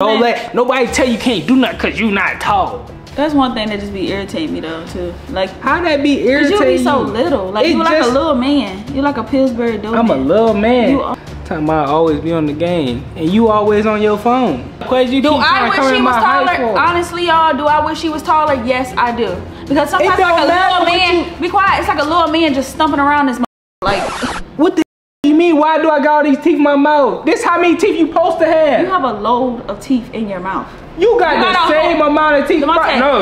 Don't let nobody tell you can't do nothing because you not tall. That's one thing that just be irritating me though too. Like how that be irritating? Cause you be so little. Like you like a little man. You like a Pillsbury Doughman. I'm a little man. You time I always be on the game and you always on your phone. Cause you do keep I wish she was taller? Honestly, y'all, do I wish she was taller? Yes, I do. Because sometimes it's like a little man. Be quiet. It's like a little man just stumping around this. Like what the you mean? Why do I got all these teeth in my mouth? This how many teeth you supposed to have? You have a load of teeth in your mouth. You got the same amount of teeth. No,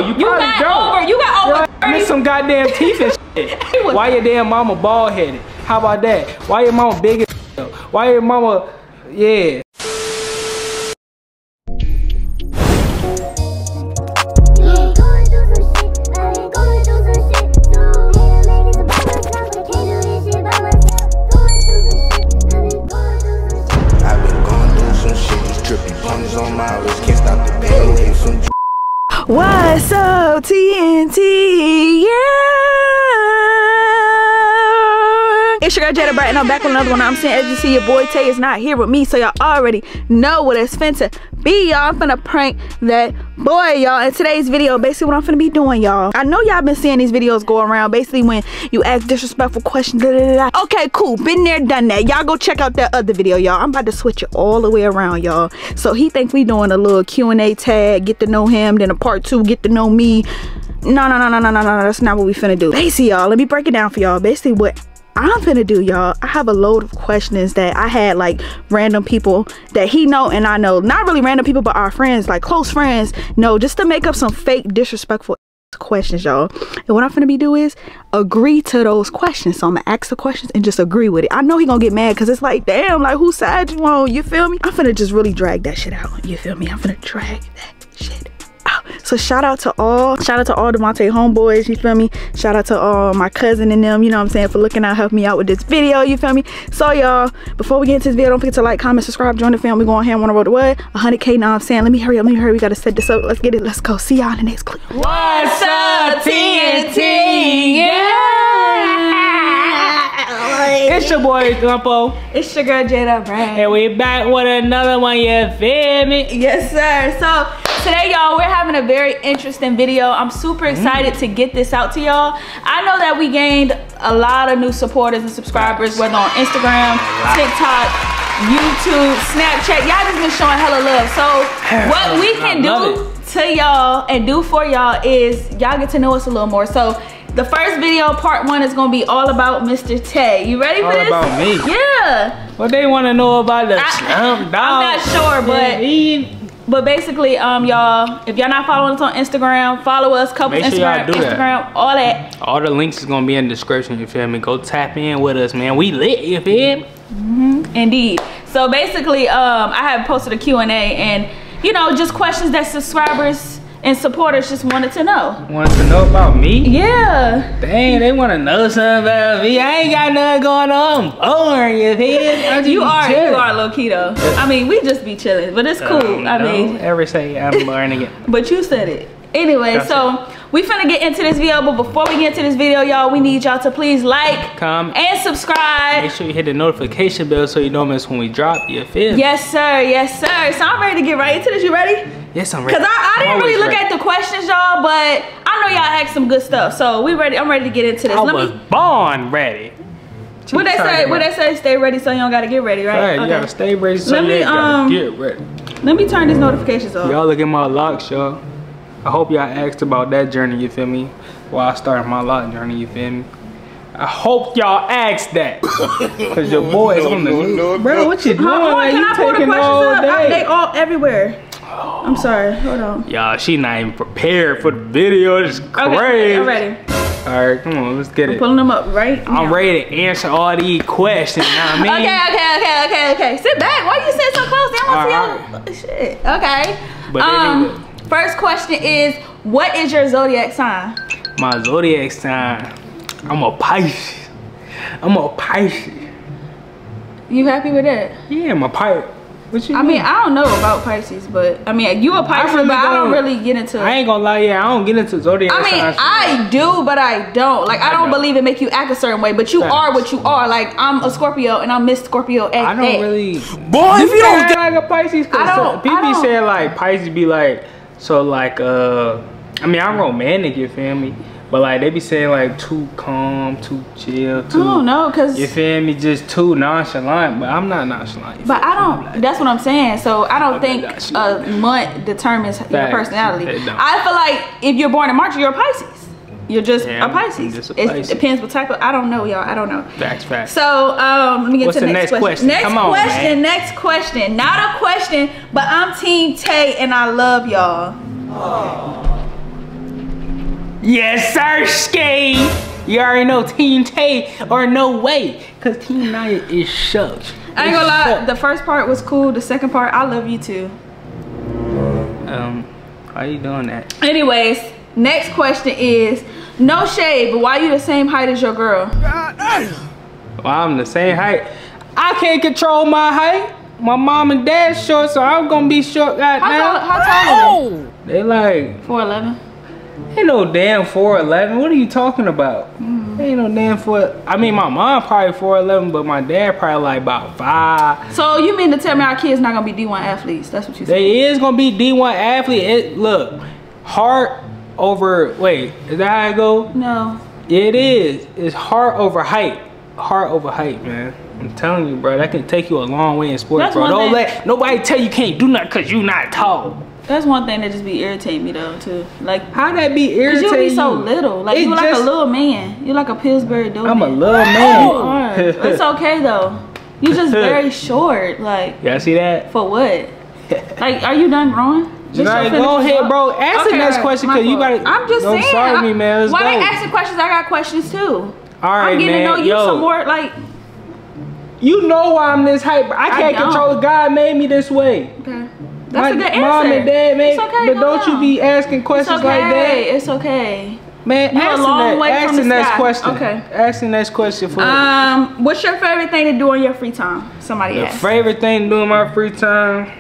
you probably don't. You got over 30. Miss some goddamn teeth and shit. Why your damn mama bald headed? How about that? Why your mama big as though? Why your mama, yeah. What's up, TNT? Yeah! It's your girl Jada Bright and I'm back with another one. I'm saying, as you see, your boy Tay is not here with me, so y'all already know what it's finna be, y'all. I'm finna prank that boy, y'all. In today's video, basically what I'm finna be doing, y'all. I know y'all been seeing these videos go around, basically when you ask disrespectful questions, blah, blah, blah. Okay, cool, been there, done that. Y'all go check out that other video, y'all. I'm about to switch it all the way around, y'all. So he think we doing a little Q&A tag, get to know him, then a part two, get to know me. No, that's not what we finna do. Basically, y'all, let me break it down for y'all. Basically what I'm finna do, y'all, I have a load of questions that I had, like random people that he know and I know, not really random people but our friends, like close friends, know, just to make up some fake disrespectful questions, y'all. And what I'm finna be do is agree to those questions. So I'm gonna ask the questions and just agree with it. I know he gonna get mad because it's like, damn, like whose side you on, you feel me? I'm finna just really drag that shit out, you feel me? I'm finna drag that shit. So shout out to all Devontae homeboys, you feel me? Shout out to all my cousin and them, you know what I'm saying, for looking out, help me out with this video, you feel me? So y'all, before we get into this video, don't forget to like, comment, subscribe, join the family. Go on here, wanna roll the what? 100K, now I'm saying, let me hurry, we gotta set this up, let's get it, let's go. See y'all in the next clip. What's up, TNT? Yeah! It's your boy Grumpo. It's your girl Jada Bright. And we back with another one, you feel me? Yes, sir. So today, y'all, we're having a very interesting video. I'm super excited to get this out to y'all. I know that we gained a lot of new supporters and subscribers, whether on Instagram, TikTok, YouTube, Snapchat. Y'all just been showing hella love. So what we can do to y'all and do for y'all is y'all get to know us a little more. So the first video, part one, is gonna be all about Mr. Tay. You ready for this? All about me? Yeah. What they wanna know about the slum dog? I'm not sure, but... But basically, y'all, if y'all not following us on Instagram, follow us. Couple Instagram, all that. All the links is gonna be in the description, you feel me? Go tap in with us, man. We lit, you feel me? Mm-hmm. Indeed. So basically, I have posted a Q&A and, you know, just questions that subscribers and supporters just wanted to know. Wanted to know about me? Yeah. Dang, they want to know something about me. I ain't got nothing going on. Over your head. You are low key though. I mean, we just be chilling, but it's cool. I'm learning it. But you said it. Anyway, gotcha. So we finna get into this video, but before we get into this video, y'all, we need y'all to please like, comment, and subscribe. Make sure you hit the notification bell so you don't miss when we drop, you feel me? Yes, sir. Yes, sir. So I'm ready to get right into this. You ready? Yes, I'm ready. Because I didn't really look at the questions, y'all, but I know y'all asked some good stuff. So we ready. I'm ready to get into this. I was born ready. What they say? Stay ready so you don't gotta get ready, right? Right. Okay. You gotta stay ready so you don't gotta get ready. Let me turn these notifications off. Y'all look at my locks, y'all. I hope y'all asked about that journey, you feel me? While I started my lock journey, you feel me? I hope y'all asked that. Cause your boy is on the loop. Bro, what you doing? They all everywhere. I'm sorry, hold on. Y'all, she not even prepared for the video. It's crazy. Okay, I'm ready. All right, come on, let's get it. Pulling them up right now. I'm ready to answer all these questions, you know what I mean? Okay. Sit back, why you sit so close? They want to see all shit. Okay. But anyway. First question is, what is your zodiac sign? My zodiac sign, I'm a Pisces. You happy with that? Yeah, I'm a Pisces. What you mean? I mean, I don't know about Pisces, but I mean, you a Pisces, but I don't really get into. I ain't gonna lie, yeah, I don't get into zodiac. I mean, I do, but I don't. Like, I don't believe it make you act a certain way, but you are what you are. Like, I'm a Scorpio, and I'm Miss Scorpio. I don't really. Boy, if you don't like a Pisces, because people say like Pisces be like so like I mean, I'm romantic. You feel me? But like they be saying like too calm, too chill, too. I don't know, cause you feel me, just too nonchalant. But I'm not nonchalant. But I don't. Like, that's what I'm saying. So I don't think a month determines your personality. I feel like if you're born in March, you're a Pisces. You're just a Pisces. Just a Pisces. It depends what type of. I don't know, y'all. I don't know. Facts. So let me get to the next question. Next question. Not a question, but I'm Team Tay, and I love y'all. Oh. Yes, Sirski! You already know Team Tay or no way, cause Team Naya is shook. I ain't gonna lie, the first part was cool. The second part, I love you too. Why you doing that? Anyways, next question is, no shade, but why you the same height as your girl? Well, I'm the same height. I can't control my height. My mom and dad's short, so I'm gonna be short right now. How tall are you? They like 4'11". Ain't no damn 4'11". What are you talking about? Ain't no damn 4'11". I mean, my mom probably 4'11", but my dad probably like about 5. So you mean to tell me our kids not gonna be D1 athletes? That's what you saying? They is gonna be D1 athlete. It, look, heart over. Wait, is that how it go? No. It is. It's heart over height. Heart over height, man. I'm telling you, bro. That can take you a long way in sports, bro. Don't let nobody tell you can't do nothing because you not tall. That's one thing that just be irritating me though too. Like, how that be irritating? Cause you be so little. Like, you like a little man. You like a Pillsbury Doughman. I'm a little man. It's okay though. You just very short. Like, y'all see that? For what? Like, are you done growing? Like, go ahead, bro. Ask the next question, cause you gotta. I'm just saying. Don't start me, man. Let's go. Why they asking questions? I got questions too. All right, man. I'm getting to know you some more. Like, you know why I'm this hype? I can't control. God made me this way. Okay. That's a good answer. Mom and dad, man. It's okay, but don't you be asking questions like that. It's okay. Man, ask the next question. Okay. Ask the next question for me. What's your favorite thing to do in your free time? Somebody asked. The favorite thing to do in my free time?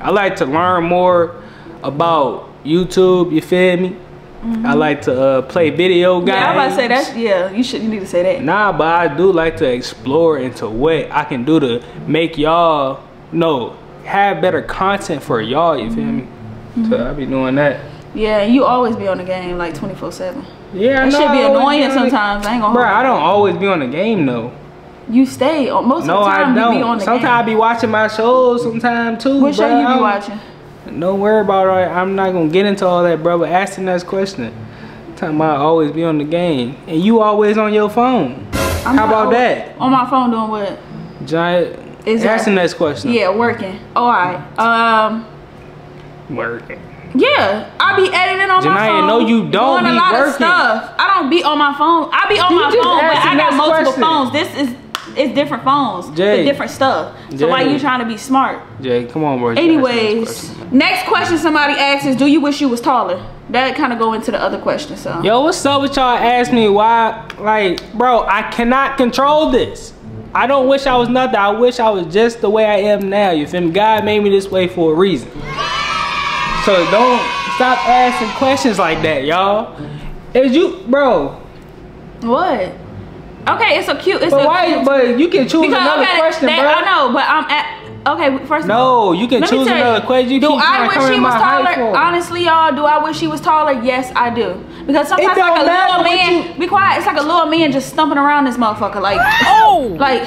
I like to learn more about YouTube, you feel me? I like to play video games. Yeah, I'm about to say that. Yeah, you need to say that. Nah, but I do like to explore into what I can do to make y'all know. Have better content for y'all, you feel me? So I be doing that. Yeah, you always be on the game like 24/7. Yeah, that should be annoying sometimes. I ain't gonna. Bro, I don't always be on the game though. You stay most of the time. No, I don't. You be on the sometimes game. I be watching my shows sometimes too. What show you be watching? Don't worry about it. I'm not gonna get into all that, bro. But ask the next question. Time I always be on the game, and you always on your phone. How about that? On my phone doing what? Giant. That's the next question. Yeah, working. Alright. Working. Yeah. I be editing on my phone. Janiyah, no, you don't be working. Doing a lot of stuff. I don't be on my phone. I be on my phone, but I got multiple phones. This is different phones. It's different stuff. So why you trying to be smart? Jay, come on, bro. Anyways, next question somebody asked is, do you wish you was taller? That kind of go into the other question, so. Yo, what's up with y'all asking me why? Like, bro, I cannot control this. I don't wish I was nothing. I wish I was just the way I am now. You feel me? God made me this way for a reason. So don't stop asking questions like that, y'all. Is you, bro? What? Okay, it's so cute. It's but why? But you can choose another question, bro. I know, but I'm at. Okay, first. No, you can choose another question. You do I wish she was taller? Honestly, y'all, do I wish she was taller? Yes, I do. Because sometimes like a little man, be quiet. It's like a little man just stumping around this motherfucker, like like.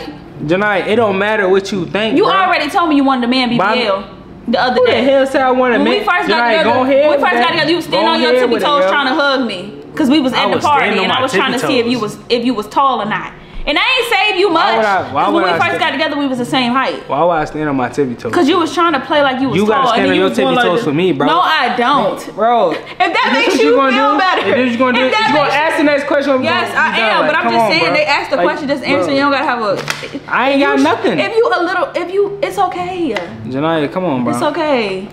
Janiyah, it don't matter what you think. You already told me you wanted a man BBL. The other day. Who the hell said I wanted a man? When we first got together, you was standing on your tippy toes trying to hug me, cause we was at the party and I was trying to see if you was tall or not. And I ain't saved you much. Because when we first got together, we was the same height. Why would I stand on my tippy toes? Because you was trying to play like you was tall. You gotta stand on your tippy toes for me, bro. No, I don't. Bro. If that makes you feel better. If you're gonna ask the next question. Yes, I am. But I'm just saying, they asked the question, just answer. You don't gotta have a. I ain't got nothing. If you a little, if you, it's okay. Janiyah, come on, bro. It's okay.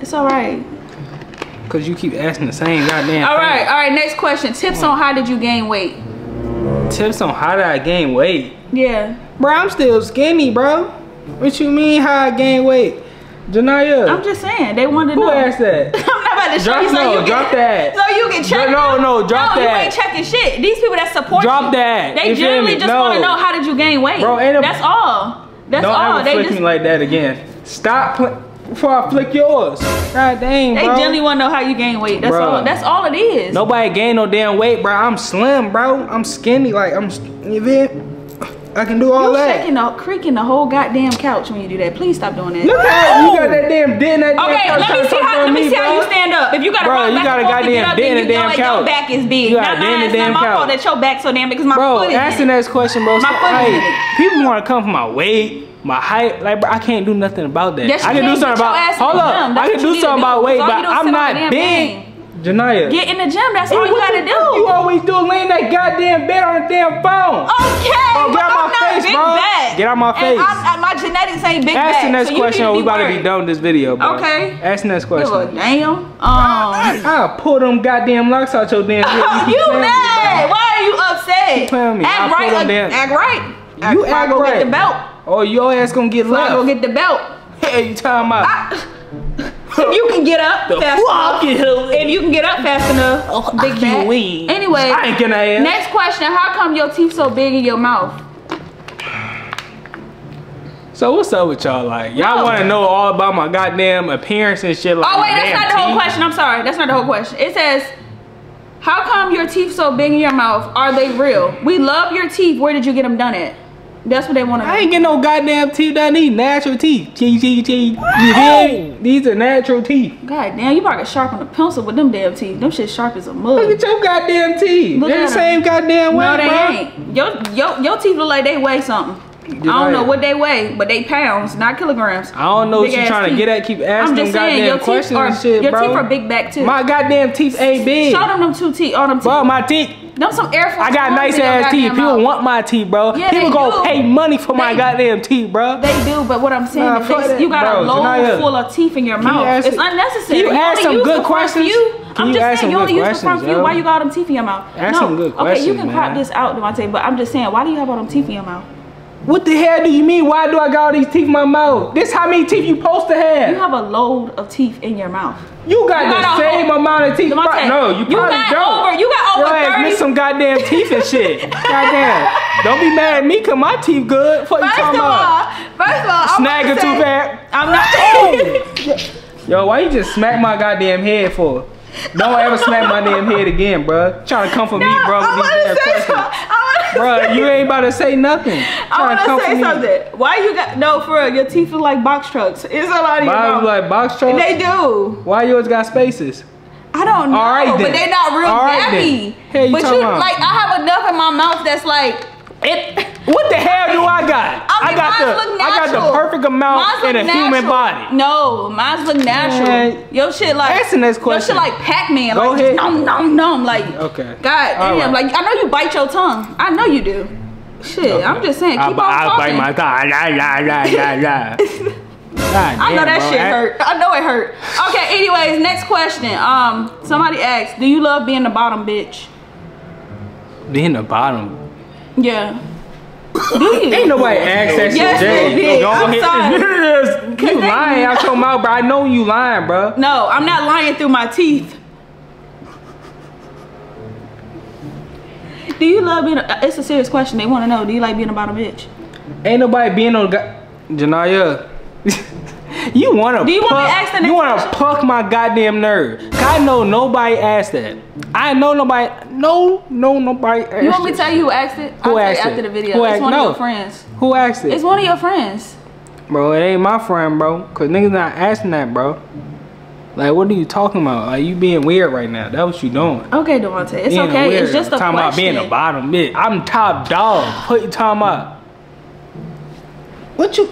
It's all right. Because you keep asking the same goddamn thing. All right, next question. Tips on how did you gain weight? Tips on how did I gain weight? Yeah. Bro, I'm still skinny, bro. What you mean how I gain weight? Janiyah. I'm just saying, they wanted to know. Who asked that? I'm not about to show you. So no, you drop that. So you can check. No, drop that. No, you ain't checking shit. These people that support you. Drop that. They generally just want to know how did you gain weight. Bro, that's all. That's all. Don't ever flick me like that again. Stop before I flick yours. God dang, bro. They generally want to know how you gain weight. That's all. That's all it is. Nobody gain no damn weight, bro. I'm slim, bro. I'm skinny. Like, you know, I can do all that. You're shaking creaking the whole goddamn couch when you do that. Please stop doing that. Look at you got that damn dent in that damn couch. Okay, let me see how you stand up. If you got a problem, you got a goddamn dent in the damn couch. Your back is big. You got a dent in the damn couch. It's not my fault that your back's so damn big because my foot is big. Bro, asking that question, bro. My foot is big. People want to come for my weight, my height. Like, bro, I can't do nothing about that. I can do something about. Hold up, I can do something about weight, but I'm not big. Janiyah. Get in the gym, that's all you gotta do. You always do laying that goddamn bed on the damn phone. Okay, get out my face, bro. Get out my face. My genetics ain't big back. Ask the next question or we about to be done with this video, bro. Okay. Ask the next question. Damn. I'll pull them goddamn locks out your damn head. You mad? Why are you upset? You playing me. Act right. Act right. You act right. Get the belt. Oh, your ass gonna get left. Go get the belt. Hey, you talking about? If you can get up fast enough. If you can get up fast enough, big back. Anyway, I ain't gonna ask. Next question: how come your teeth so big in your mouth? So what's up with y'all? Like, y'all want to know all about my goddamn appearance and shit? Like, oh wait, that's not the whole question. I'm sorry, that's not the whole question. It says, how come your teeth so big in your mouth? Are they real? We love your teeth. Where did you get them done at? That's what they want to do. I ain't getting no goddamn teeth done. These natural teeth. These are natural teeth. God damn, you probably sharpen a pencil with them damn teeth. Them shit sharp as a mug. Look at your goddamn teeth. They're the same goddamn way, bro. No, they ain't. Your teeth look like they weigh something. I don't know what they weigh, but they pounds, not kilograms. I don't know what you're trying to get at. Keep asking goddamn questions and shit, bro. Your teeth are big back, too. My goddamn teeth ain't big. Show them two teeth. All them teeth. Bro, my teeth. Them some Air Force. I got nice ass teeth. People want my teeth, bro. Yeah, people gonna pay money for my goddamn teeth, bro. They do, but what I'm saying is you got a load full of teeth in your mouth. It's unnecessary. You ask some good questions. I'm just saying, you only use the front few. Why you got all them teeth in your mouth? Ask some good questions. Okay, you can pop this out, Devontae, but I'm just saying, why do you have all them teeth in your mouth? What the hell do you mean? Why do I got all these teeth in my mouth? This how many teeth you supposed to have? You have a load of teeth in your mouth. You got the same amount of teeth. No, you probably don't. You got over 30. Miss some goddamn teeth and shit. Goddamn. Don't be mad at me because my teeth good. What you talking about? First of all, snag it too bad. I'm not. Yo, why you just smack my goddamn head for? Don't ever smack my damn head again, bro. Trying to come for me, bro. Bro, you ain't about to say nothing. I want to say something. Why you got for real? Your teeth look like box trucks. It's a lot of like box trucks. They do. Why yours got spaces? I don't know. All right, but they're not real nappy. Hey, but you like I have enough in my mouth that's like it. What the hell do I got? I got the perfect amount in a human body. No, mine's look natural. Man. Your shit like that's the next question. Your shit like Pac-Man. Go ahead. Nom nom nom. Like okay. God damn. Right. Like I know you bite your tongue. I know you do. Shit. Okay. I'm just saying. Keep on talking. I bite my tongue. I know that shit hurt. I know it hurt. Okay. Anyways, next question. Somebody asked, do you love being the bottom bitch? Being the bottom. Yeah. Ain't nobody asked that shit. Yes, you lying out your mouth, bro. I know you lying, bro. No, I'm not lying through my teeth. Do you love being it's a serious question. They want to know, do you like being a bottom bitch? Ain't nobody being no Janiyah. You want to puck my goddamn nerve. I know nobody asked that. I know nobody. No, nobody asked that. You want me to tell you who asked it? Who asked it? After the video. It's one of your friends. Who asked it? It's one of your friends. Bro, it ain't my friend, bro. Because niggas not asking that, bro. Like, what are you talking about? Like, you being weird right now. That's what you doing. Okay, Devontae. It's okay. Weird. It's just a question. I'm talking about being a bottom bitch. I'm top dog. What you talking about? What you...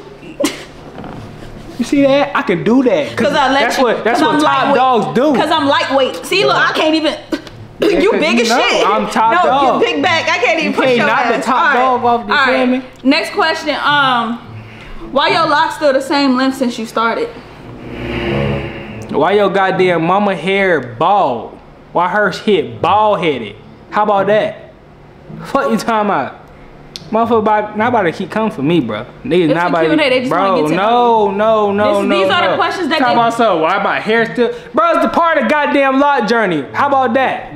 You see that? I can do that. Cause I let that's what top dogs do. Cause I'm lightweight. See, look, I can't even. You big as shit. I'm top dog. No, you big back. I can't even push your ass. You can't knock the top dog off the family. Next question. Why your locks still the same length since you started? Why your goddamn mama hair bald? Why her shit bald headed? How about that? What you talking about? Motherfucker, not about to keep coming for me, bro. Niggas not about to. Bro, no. These are the questions that talk about so. Why about hairstyle? Bro, it's the part of goddamn lot journey. How about that?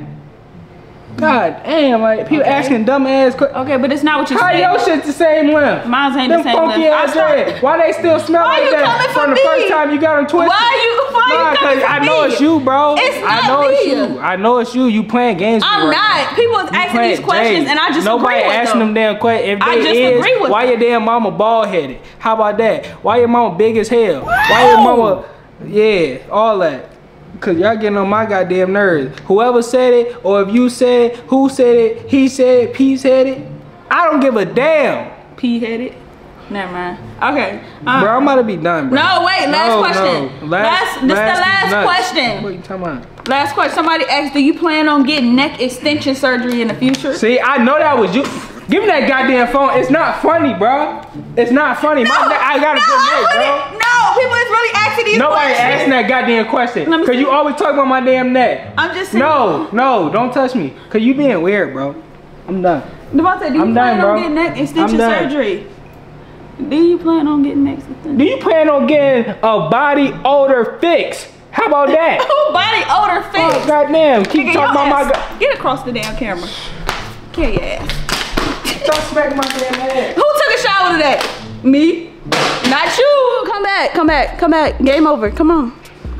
God damn, like people asking dumb ass questions. Okay, but it's not what you said. How your shit's the same length? Mine's ain't the same length. Them funky ass dreads. Why they still smell like that from the first time you got them twisted? Why you coming for me? I know it's you, bro. It's not me. I know it's you. You playing games. I'm not. People is asking these questions and I just agree with them. Nobody asking them damn questions. I just agree with them. Why your damn mama bald headed? How about that? Why your mama big as hell? Why your mama? Yeah, all that. Cause y'all getting on my goddamn nerves. Whoever said it, or if you said it, who said it, he said it, P said it. I don't give a damn. P had it. Never mind. Okay. Bro, I'm about to be done, bro. No, wait. Last question. No. This is the last question. What are you talking about? Last question. Somebody asked, do you plan on getting neck extension surgery in the future? See, I know that was you. Give me that goddamn phone. It's not funny, bro. It's not funny. No, I got a good neck, bro. No, people is really asking these questions. Nobody asking that goddamn question. Because you always talk about my damn neck. I'm just saying. No, don't touch me. Because you being weird, bro. I'm done. Devontae, do you plan on getting neck extension surgery? Do you plan on getting neck extension? Do you plan on getting a body odor fix? How about that? Body odor fix? Oh, goddamn. Keep talking about my god. Get across the damn camera. Kill your ass. Don't smack my damn head. Who took a shower today? Me? Not you. Come back. Come back. Come back. Game over. Come on.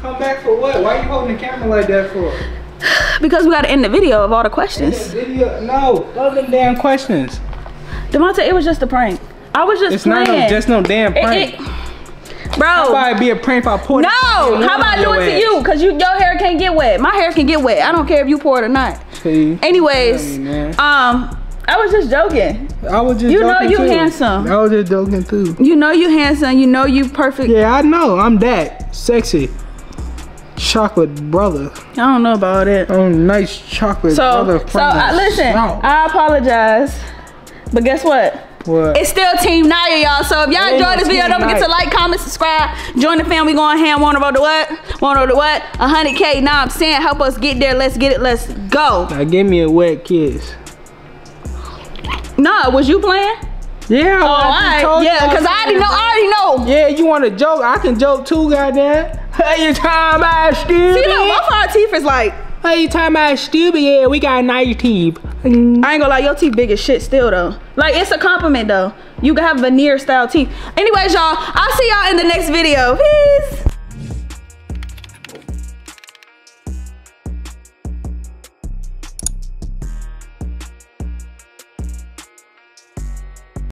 Come back for what? Why are you holding the camera like that for? Because we gotta end the video of all the questions. No, those are the damn questions. Devontae, it was just a prank. I was just playing. It's not just no damn prank. Bro. How about it be a prank if I pour it? No. How about I do it to you? Because your hair can't get wet. My hair can get wet. I don't care if you pour it or not. See? Anyways, I was just joking. I was just joking. You know you handsome. I was just joking too. You know you handsome. You know you perfect. Yeah, I know. I'm that sexy chocolate brother. I don't know about it. Oh, nice chocolate brother. So listen, I apologize, but guess what? What? It's still Team Janiyah, y'all. So if y'all enjoyed this video, don't forget to like, comment, subscribe, join the family. Going ham. Want to roll to what? Want to roll to what? 100K. Now I'm saying, help us get there. Let's get it. Let's go. Now give me a wet kiss. Nah, was you playing? Yeah, yeah, because I already know. Yeah, you want to joke? I can joke too, goddamn. Hey, you talking about stupid? See, look, both of our teeth is like. Hey, you talking about stupid? Yeah, we got nice teeth. Mm. I ain't gonna lie, your teeth big as shit still, though. Like, it's a compliment, though. You can have veneer-style teeth. Anyways, y'all, I'll see y'all in the next video. Peace.